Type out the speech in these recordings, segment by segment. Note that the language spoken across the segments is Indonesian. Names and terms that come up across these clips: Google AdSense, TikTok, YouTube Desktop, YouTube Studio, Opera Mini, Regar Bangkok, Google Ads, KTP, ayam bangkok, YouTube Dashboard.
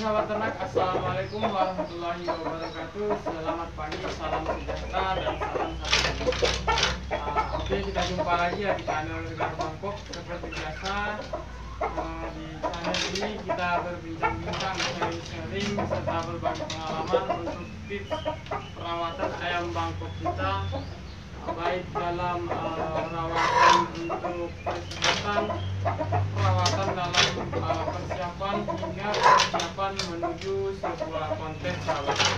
sahabat ternak, assalamualaikum warahmatullahi wabarakatuh. Selamat pagi, salam sejahtera dan salam satu. Oke, kita jumpa lagi ya di channel Regar Bangkok. Seperti biasa di channel ini kita berbincang-bincang, sharing-sharing serta berbagi pengalaman untuk tips perawatan ayam Bangkok kita, baik dalam perawatan untuk kesehatan, perawatan dalam persiapan hingga persiapan menuju sebuah kontes perawatan.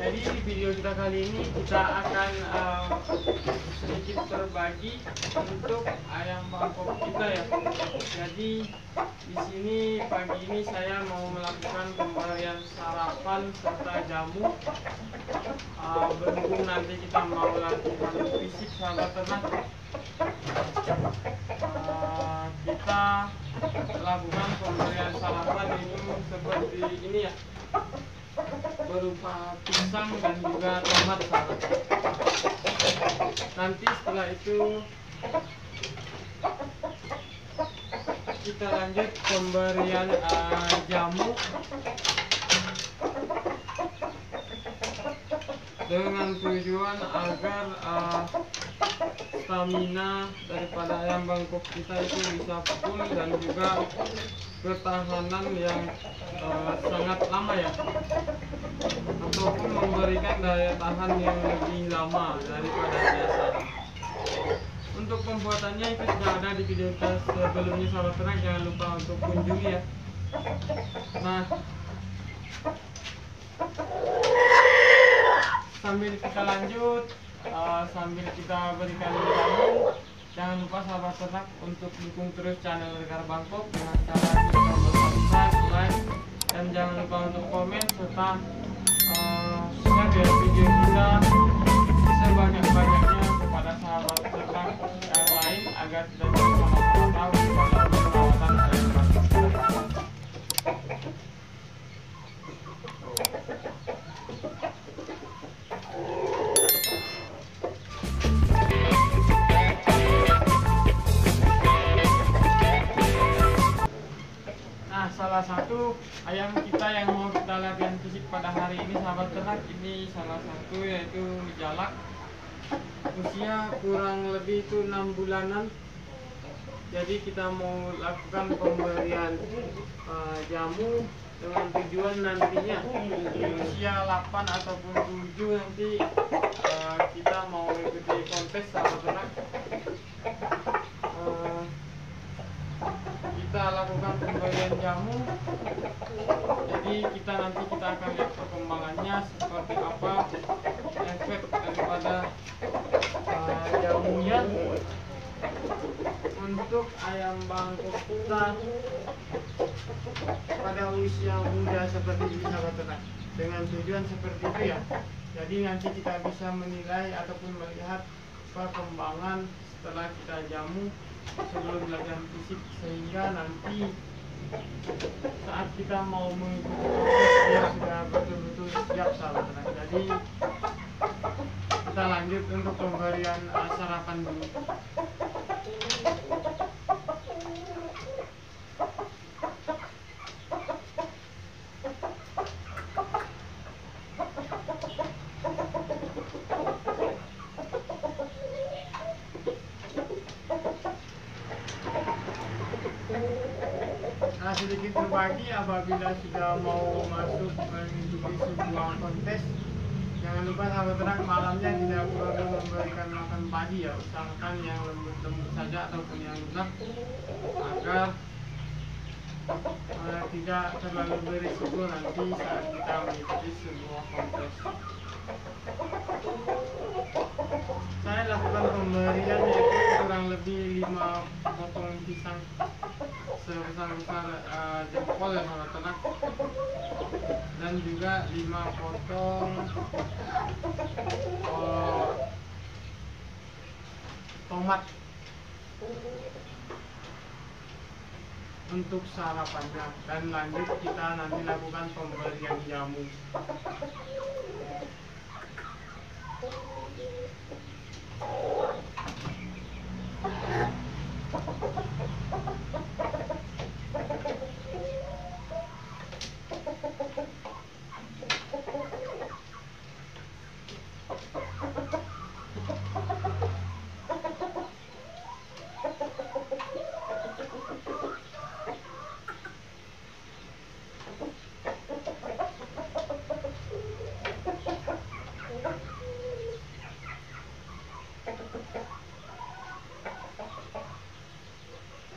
Jadi di video kita kali ini kita akan sedikit berbagi untuk ayam Bangkok kita ya. Jadi di sini pagi ini saya mau melakukan pemberian sarapan serta jamu. Berhubung nanti kita mau latihan fisik sahabat ternak, kita lakukan pemberian sarapan minum seperti ini ya, berupa pisang dan juga tomat sahabat. Nanti setelah itu kita lanjut pemberian jamu dengan tujuan agar stamina daripada ayam Bangkok kita itu bisa full dan juga ketahanan yang sangat lama ya, ataupun memberikan daya tahan yang lebih lama daripada biasanya. Untuk pembuatannya itu sudah ada di video kita sebelumnya sahabat ternak, jangan lupa untuk kunjungi ya. Nah, sambil kita lanjut, sambil kita berikan jamu, jangan lupa sahabat ternak untuk dukung terus channel Regar Bangkok dengan cara kita subscribe, like, dan jangan lupa untuk komen serta share ya video kita sebanyak-banyaknya kepada sahabat ternak yang lain agar kita sama-sama tahu tentang perawatan ayam Bangkok. Salah satu ayam kita yang mau kita latihan fisik pada hari ini sahabat ternak, ini salah satu yaitu jalak, usia kurang lebih itu 6 bulanan. Jadi kita mau lakukan pemberian jamu dengan tujuan nantinya di usia 8 ataupun 7 nanti kita mau ikuti kontes sahabat ternak. Kita lakukan pemberian jamu, jadi kita nanti kita akan lihat perkembangannya seperti apa efek daripada jamunya untuk ayam Bangkok kita pada usia muda seperti ini sahabat ternak, dengan tujuan seperti itu ya. Jadi nanti kita bisa menilai ataupun melihat perkembangan setelah kita jamu sebelum latihan fisik, sehingga nanti saat kita mau mengikuti proses dia sudah betul-betul siap sahabat ternak. Jadi kita lanjut untuk pemberian sarapan dulu. Sedikit berbagi, apabila sudah mau masuk mengikuti sebuah kontes, jangan lupa sahabat ternak malamnya tidak perlu memberikan makan pagi ya, usahakan yang lembut-lembut saja ataupun yang lunak agar tidak terlalu berisiko nanti saat kita mengikuti sebuah kontes. Saya lakukan pemberian yaitu kurang lebih 5 potong pisang sebesar-besar jempol ya sahabat ternak, dan juga 5 potong tomat untuk sarapannya, dan lanjut kita nanti lakukan pemberian jamu.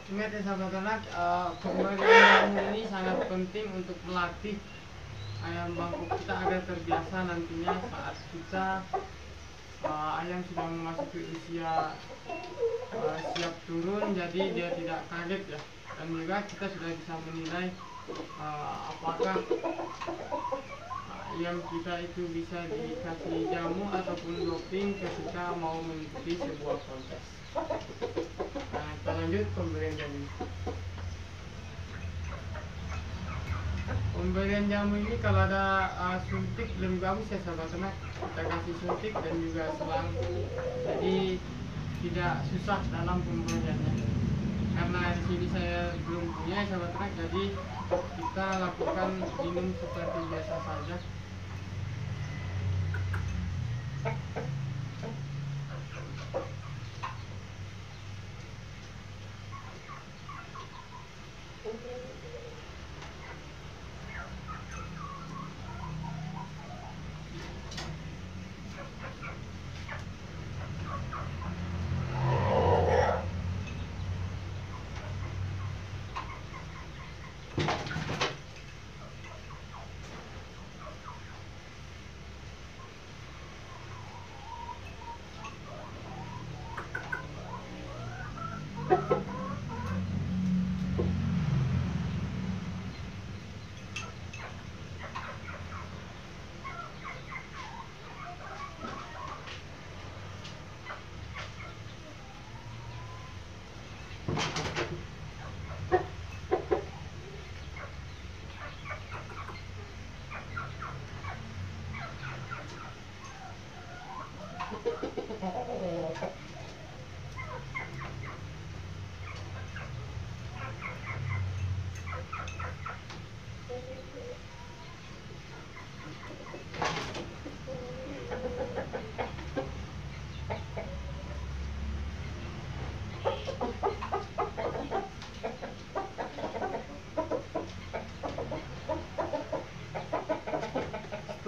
Ingat ya sahabat anak, pemberian ini sangat penting untuk melatih ayam bangkok kita agar terbiasa nantinya saat kita ayam sudah memasuki usia siap turun, jadi dia tidak kaget ya. Dan juga kita sudah bisa menilai apakah ayam kita itu bisa dikasih jamu ataupun doping ketika mau mengikuti sebuah kontes. Nah, kita lanjut pemberian jamu. Pemberian jamu ini kalau ada suntik belum gabus ya sahabat ternak, kita kasih suntik dan juga selang, jadi tidak susah dalam pemberiannya. Karena di sini saya belum punya sahabat ternak, jadi kita lakukan minum seperti biasa saja.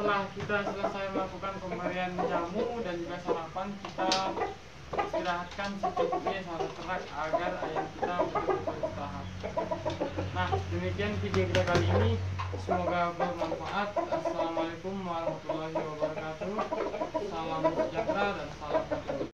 Setelah kita selesai melakukan pemberian jamu dan juga sarapan, kita istirahatkan secukupnya sahabat ternak agar ayam kita betul-betul istirahat. Nah, demikian video kita kali ini, semoga bermanfaat. Assalamualaikum warahmatullahi wabarakatuh. Salam sejahtera dan salam.